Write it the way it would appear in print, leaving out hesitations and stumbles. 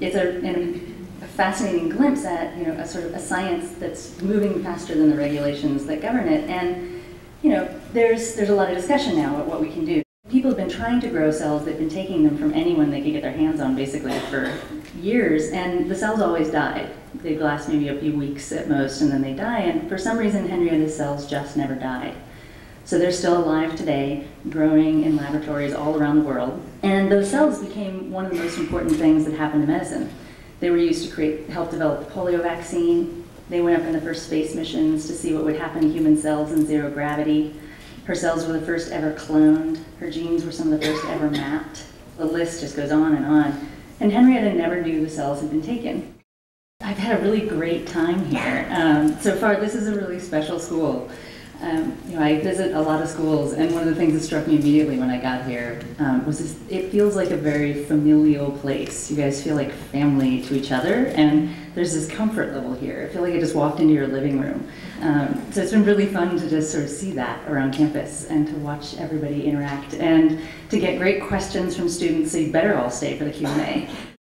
it's a fascinating glimpse at, you know, a sort of a science that's moving faster than the regulations that govern it. And, you know, there's a lot of discussion now about what we can do. People have been trying to grow cells. They've been taking them from anyone they could get their hands on, basically, for years, and the cells always died. They'd last maybe a few weeks at most, and then they die, and for some reason, Henrietta's cells just never died. So they're still alive today, growing in laboratories all around the world. And those cells became one of the most important things that happened to medicine. They were used to help develop the polio vaccine. They went up in the first space missions to see what would happen to human cells in zero gravity. Her cells were the first ever cloned. Her genes were some of the first ever mapped. The list just goes on and on. And Henrietta never knew the cells had been taken. I've had a really great time here. So far, this is a really special school. You know, I visit a lot of schools, and one of the things that struck me immediately when I got here was this, it feels like a very familial place. You guys feel like family to each other, and there's this comfort level here. I feel like I just walked into your living room. So it's been really fun to just sort of see that around campus and to watch everybody interact and to get great questions from students, so you better all stay for the Q&A.